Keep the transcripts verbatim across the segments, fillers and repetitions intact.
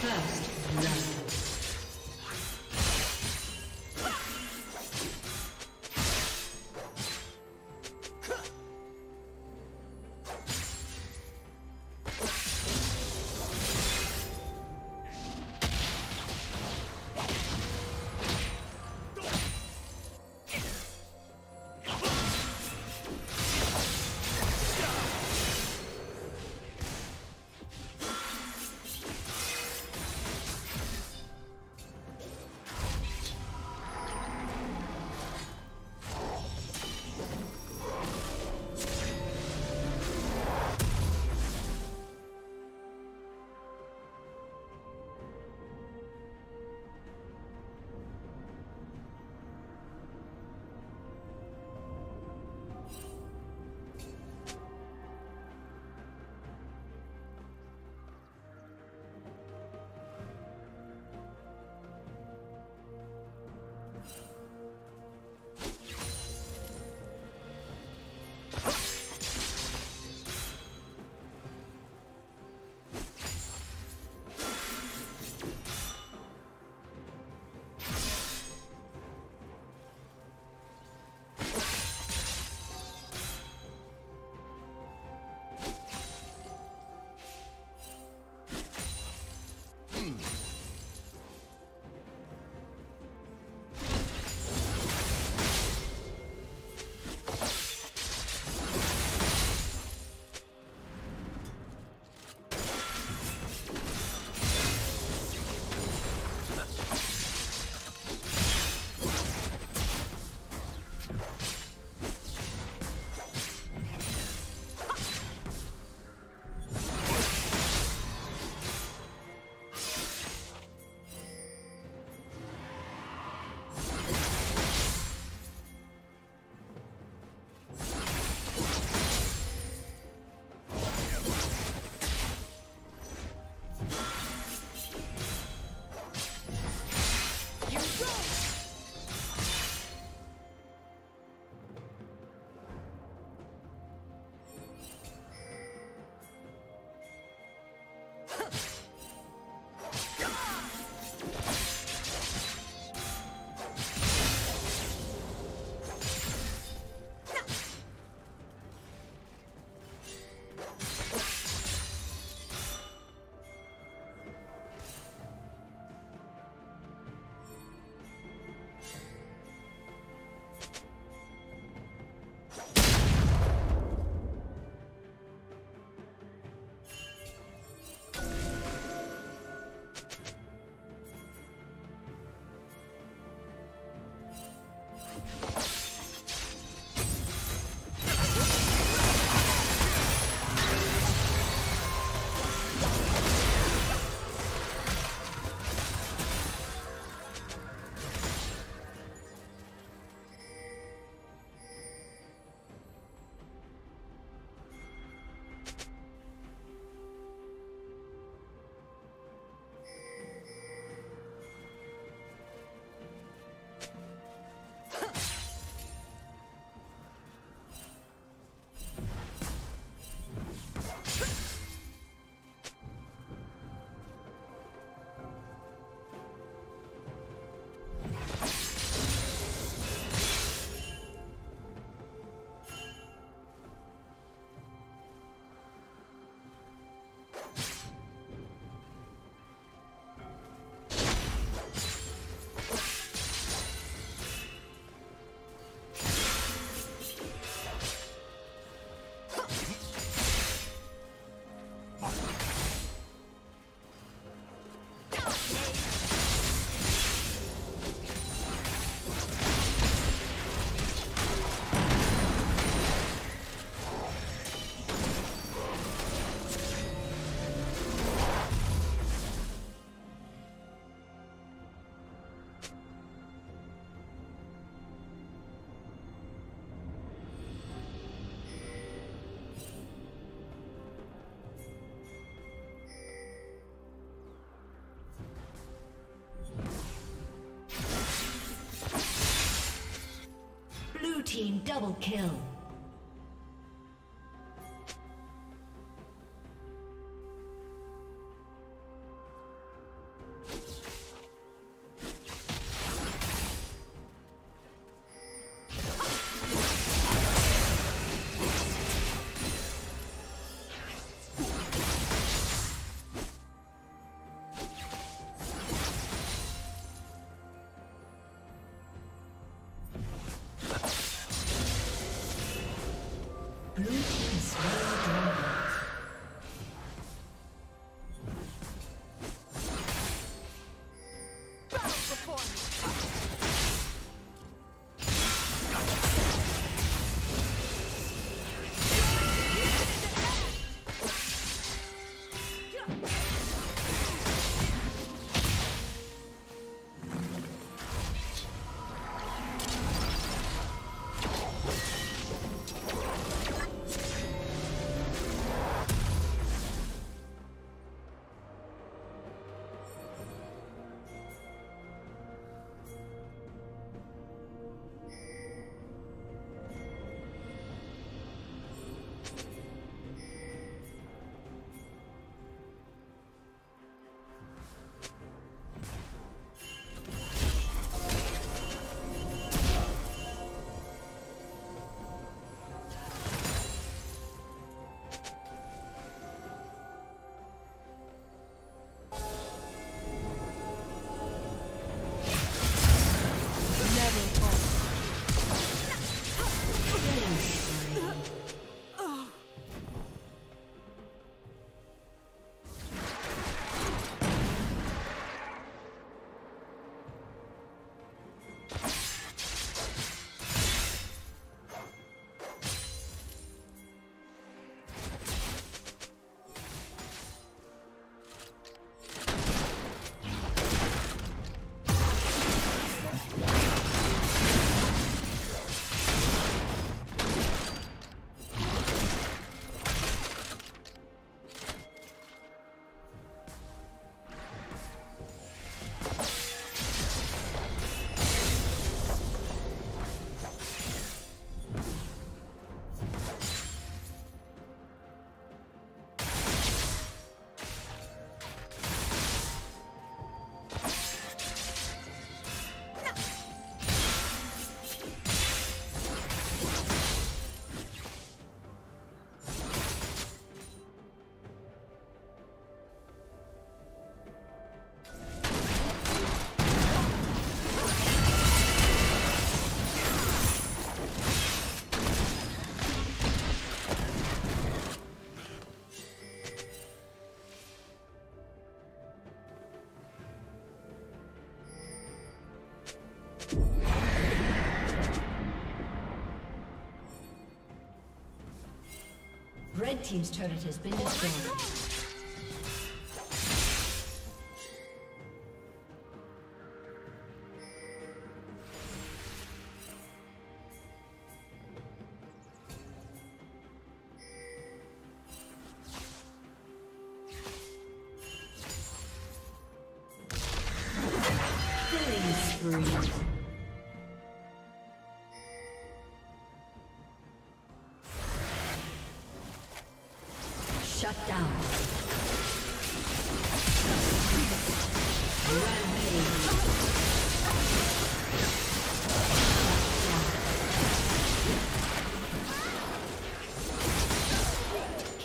First love. Team double kill. team's turret has been destroyed. Shut down. Rampage.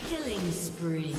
Killing spree.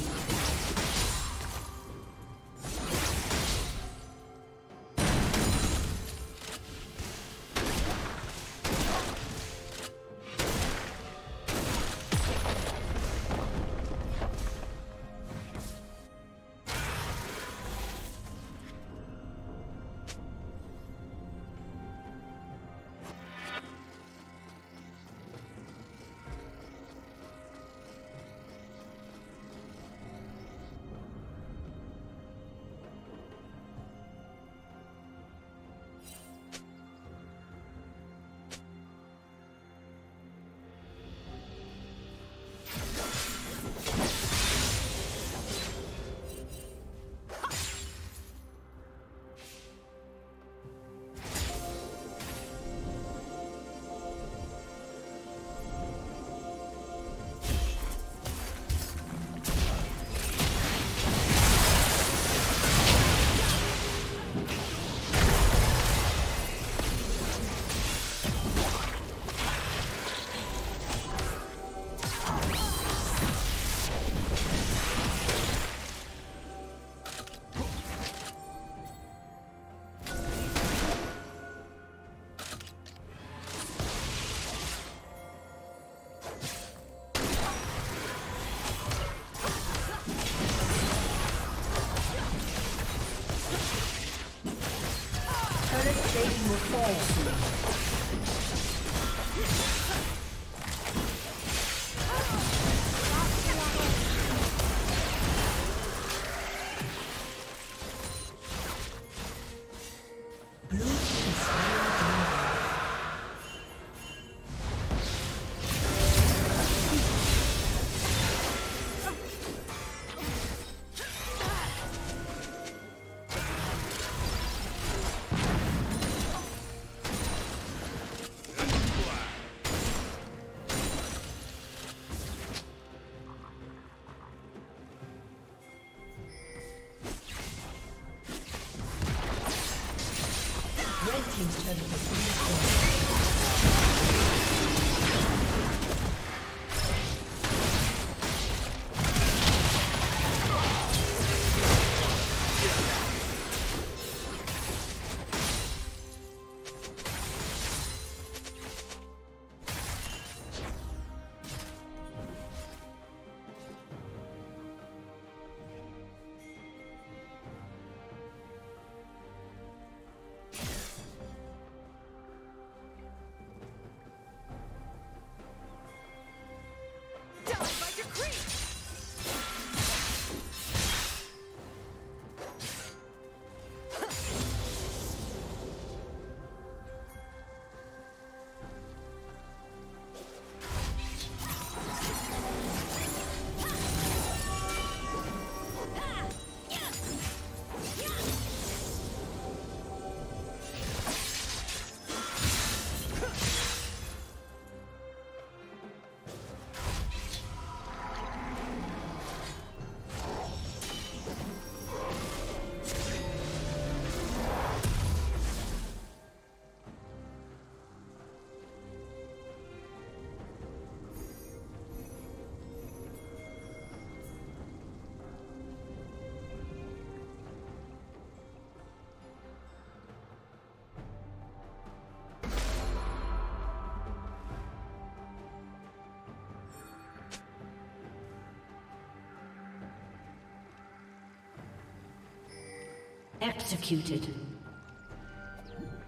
Executed.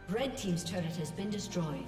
Red team's turret has been destroyed.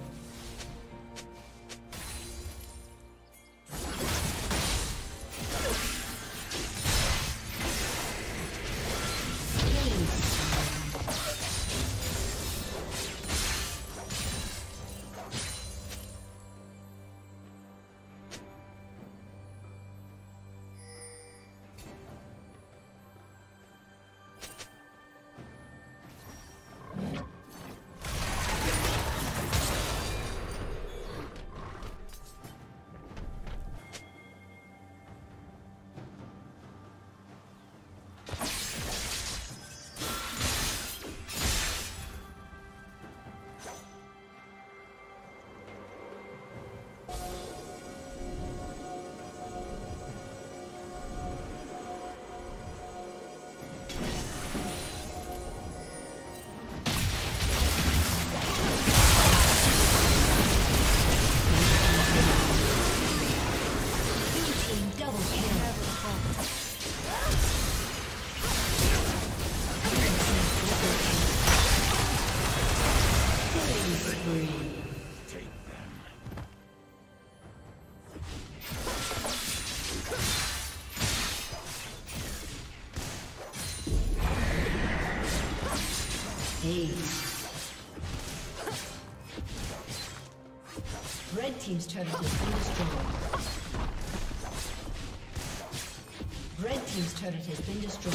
Aced. Red team's turret has been destroyed. Red team's turret has been destroyed.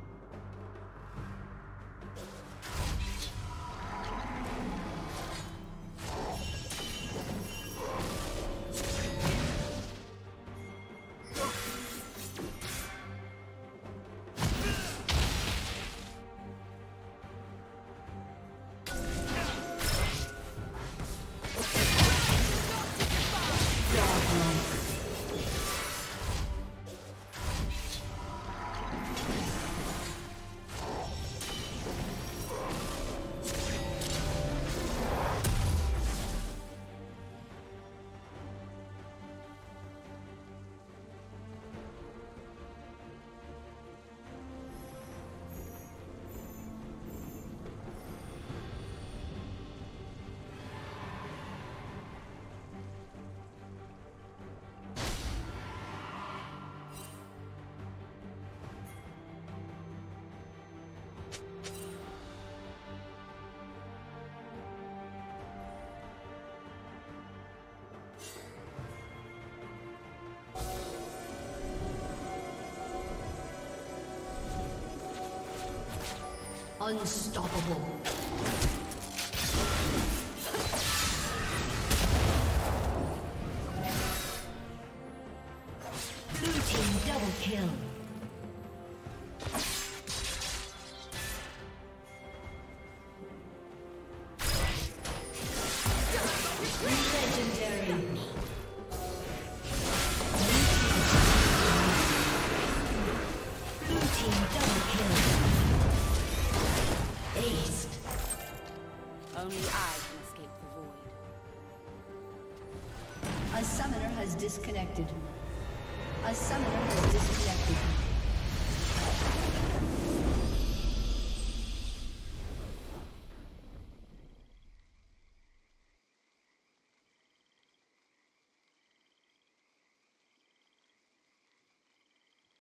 Unstoppable. Blue team double kill. A summoner has disconnected. A summoner has disconnected.